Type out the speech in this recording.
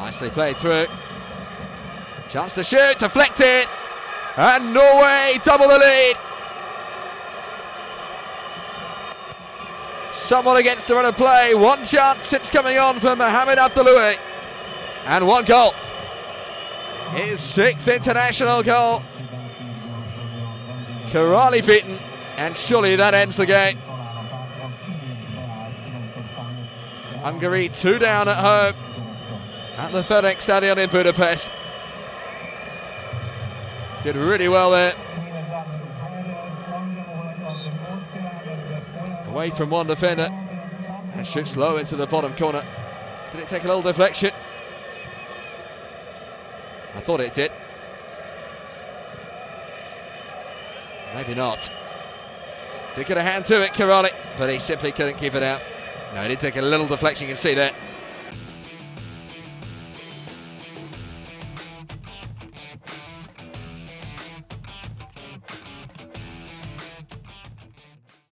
Nicely played through. Chance to shoot, deflected. And Norway double the lead. Someone against the run of play. One chance, it's coming on for Mohammed Abdellaoue. And one goal. His 6th international goal. Király beaten. And surely that ends the game. Hungary 2 down at home at the Ferenc Stadion in Budapest. Did really well there. Away from one defender. And shoots low into the bottom corner. Did it take a little deflection? I thought it did. Maybe not. Did get a hand to it, Kuralik, but he simply couldn't keep it out. No, he did take a little deflection, you can see that.